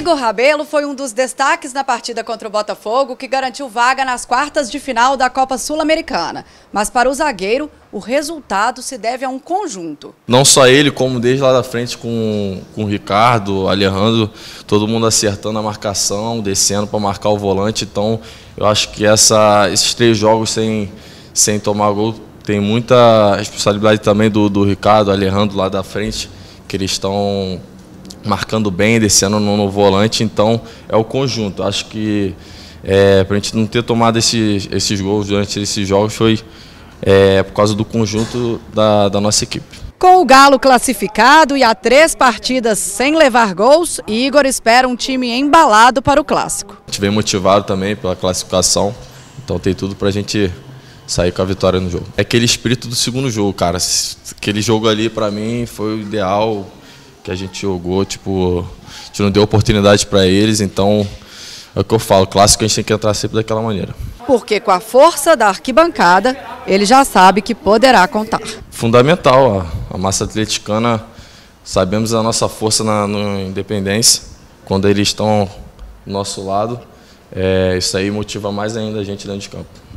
Igor Rabello foi um dos destaques na partida contra o Botafogo, que garantiu vaga nas quartas de final da Copa Sul-Americana. Mas para o zagueiro, o resultado se deve a um conjunto. Não só ele, como desde lá da frente com o Ricardo, Alejandro, todo mundo acertando a marcação, descendo para marcar o volante. Então, eu acho que esses três jogos sem tomar gol tem muita responsabilidade também do Ricardo, Alejandro lá da frente, que eles estão marcando bem, descendo no volante. Então é o conjunto. Acho que para a gente não ter tomado esses gols durante esses jogos foi por causa do conjunto da nossa equipe. Com o Galo classificado e a 3 partidas sem levar gols, Igor espera um time embalado para o Clássico. A gente vem motivado também pela classificação, então tem tudo para a gente sair com a vitória no jogo. É aquele espírito do segundo jogo, cara. Aquele jogo ali para mim foi o ideal que a gente jogou, tipo, a gente não deu oportunidade para eles, então é o que eu falo, clássico a gente tem que entrar sempre daquela maneira. Porque com a força da arquibancada, ele já sabe que poderá contar. Fundamental, a massa atleticana, sabemos a nossa força na independência, quando eles estão do nosso lado, isso aí motiva mais ainda a gente dentro de campo.